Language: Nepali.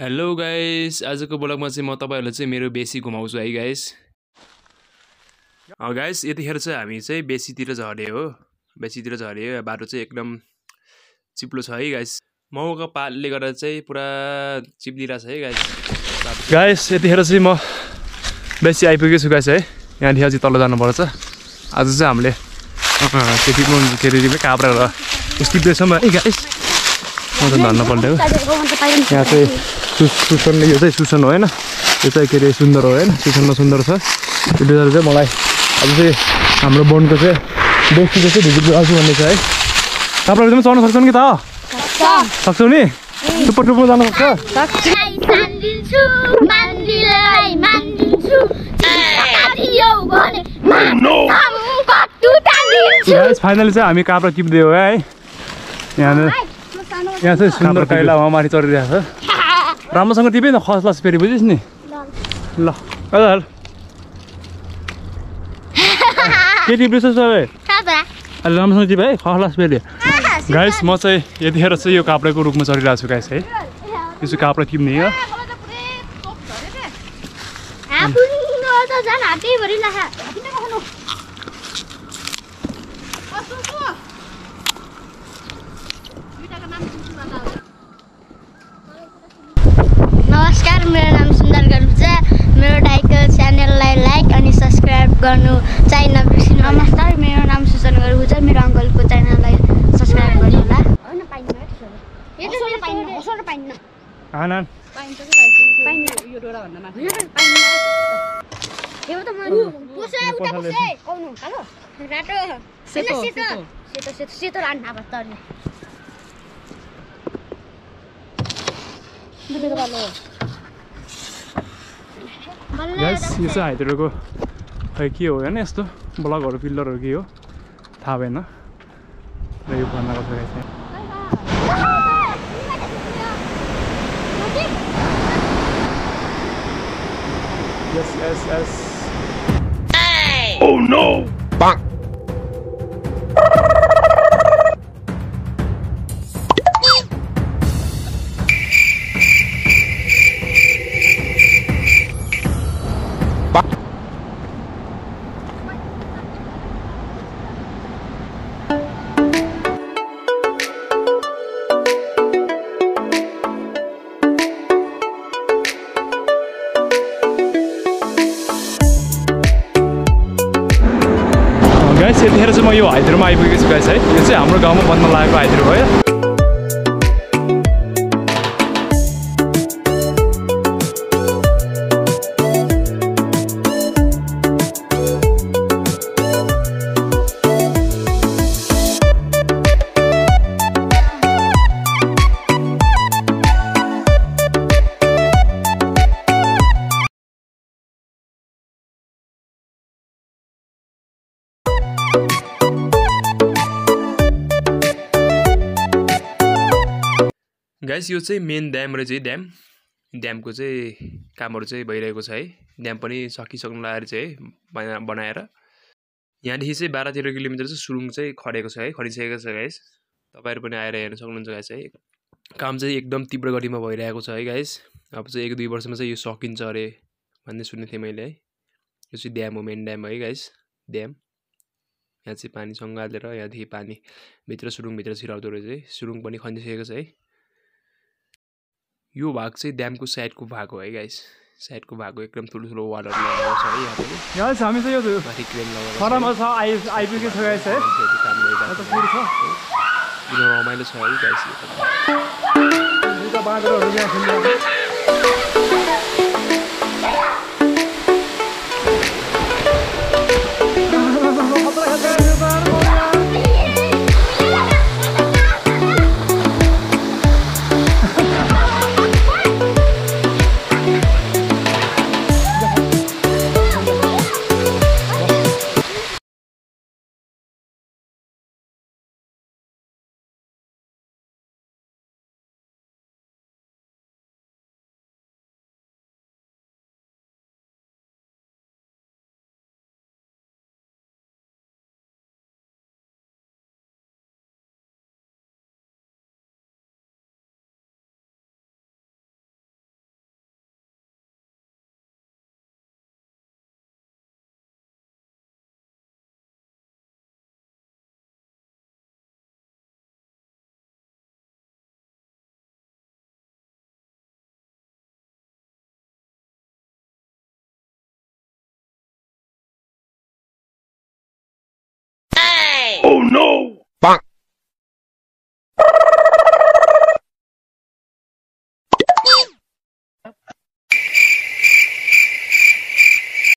हेलो गाइस, आजको ब्लगमा चाहिँ म तपाईहरुलाई चाहिँ मेरो बेसी घुमाउँछु है गाइस। गाइस यतिखेर चाहिँ हामी चाहिँ बेसीतिर झरे हो, बेसीतिर झरे। बाटो चाहिँ एकदम चिप्लो छ है गाइस, मौका पालले गर्दा चाहिँ पुरा चिप्लिरा छ है गाइस। गाइस यतिखेर चाहिँ म बेसी आइपुगेको छु गाइस है। यहाँ देखि अझै तल जानु पर्छ। आज चाहिँ हामीले केटीको काप्रा र स्किप्दै छम है गाइस। म त धन्न पर्दैन यहाँ चाहिँ सुसन। यो चाहिँ सुसन हो हैन, यो चाहिँ के रे सुन्दर हो हैन, सुसनमा सुन्दर छ। त्यो बेर चाहिँ मलाई अब चाहिँ हाम्रो बोनको चाहिँ बेसी बेसी भिजिट गर्छु भन्ने छ है। तपाईहरु पनि चढ्न सक्छन् कि त? सक्छौ नि? सुपर टुपमा जान सक्छ? सक्छ। फाइनली चाहिँ हामी काप्रा टिप्दै हो है। यहाँ चाहिँ सुन्दर काइला माथि चढिरहेको छ। राम्रोसँग टिपे न, खस्लास फेरि बुझिस् नि। ल ल के टिप्दैछ सबै? राम्रोसँग टिप है, खस्लास फेरि। गाइस म चाहिँ यतिखेर चाहिँ यो काप्राको रुखमा चढिरहेको छु गाइस है। यो चाहिँ काप्रा टिप्ने हो। नमस्कार, मेरो नाम सुन्दर गरुज। मेरो डाइको च्यानललाई लाइक अनि सब्स्क्राइब गर्नु चाहिँ नबिर्सिनु। नमस्कार, मेरो नाम सुसन गरुज। मेरो अंकलको च्यानललाई सब्स्क्राइब गर्नु होला। हैन पाइन्न यो त पाइन्न, ओसोर पाइन्न। हैन पाइन्छ कि पाइन्छ, यो डोरा भन्दा माथि पाइन्न। यो त म पोसे उता पोसे आउनु हेलो राटो सेतो सेतो सेतो सेतो रान्ना भत्तले गाइस। यो चाहिँ हाइद्रोको खै के हो हैन, यस्तो ब्लगहरू पिल्लरहरू के हो थाहा भएन। र यो भन्नाको छ guys. Yes yes yes oh no बक गाइस। यतिखेर चाहिँ म यो हाइद्रोमा आइपुगेको छु गाइस है। यो चाहिँ हाम्रो गाउँमा बन्न लागेको हाइद्रो हो है। गाइस यो चाहिँ मेन ड्याम रहेछ है। ड्याम ड्यामको चाहिँ कामहरु चाहिँ भइरहेको छ है। ड्याम पनि सकिसक्नु लागेर चाहिँ है बनाएर। यहाँदेखि चाहिँ 12-13 किलोमिटर चाहिँ सुरुङ चाहिँ खडेको छ है, खडिसकेको छ गाइस। तपाईहरु पनि आएर हेर्न सक्नुहुन्छ गाइस है। काम चाहिँ एकदम तीव्र गतिमा भइरहेको छ है गाइस। अब चाहिँ 1-2 वर्षमा चाहिँ यो सकिन्छ अरे भन्ने सुनेथे मैले है। यो चाहिँ ड्याम हो, मेन ड्याम है गाइस। ड्याम यहाँ चाहिँ पानी संगालेर यहाँदेखि पानी भित्र सुरुङ भित्र छिराउँदो रहेछ है। सुरुङ पनि खनिसकेको छ है। यो भाग चाहिँ ड्यामको साइडको भाग हो है गाइस। साइडको भाग एकदम ठुलो वालहरु लगाएको छ है यहाँ पनि। गाइस हामी चाहिँ यो माथि क्रेन लगाएर फरमा छ आइपुगेको छ गाइस है। यो रमाइलो छ है गाइस। दुईटा बाँदरहरु यहाँ खेल्दै no!